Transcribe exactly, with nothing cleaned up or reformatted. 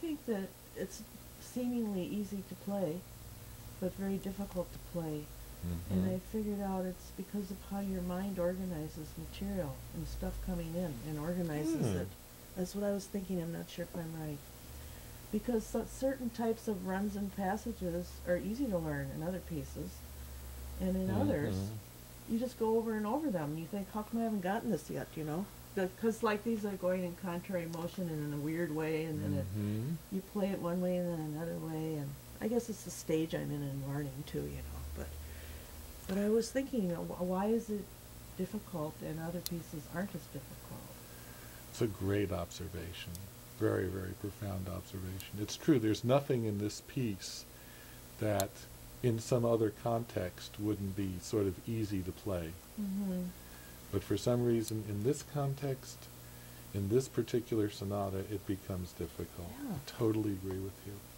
think that it's seemingly easy to play, but very difficult to play. Mm-hmm. And I figured out it's because of how your mind organizes material and stuff coming in and organizes mm. it. That's what I was thinking. I'm not sure if I'm right. Because so certain types of runs and passages are easy to learn in other pieces, and in mm-hmm. others, you just go over and over them. You think, how come I haven't gotten this yet, you know? Because the, like these are going in contrary motion and in a weird way, and then mm-hmm. it, you play it one way and then another way. And I guess it's the stage I'm in in learning too, you know. But but I was thinking, uh, wh why is it difficult and other pieces aren't as difficult? It's a great observation. Very, very profound observation. It's true, there's nothing in this piece that in some other context wouldn't be sort of easy to play. Mm-hmm. But for some reason, in this context, in this particular sonata, it becomes difficult. Yeah. I totally agree with you.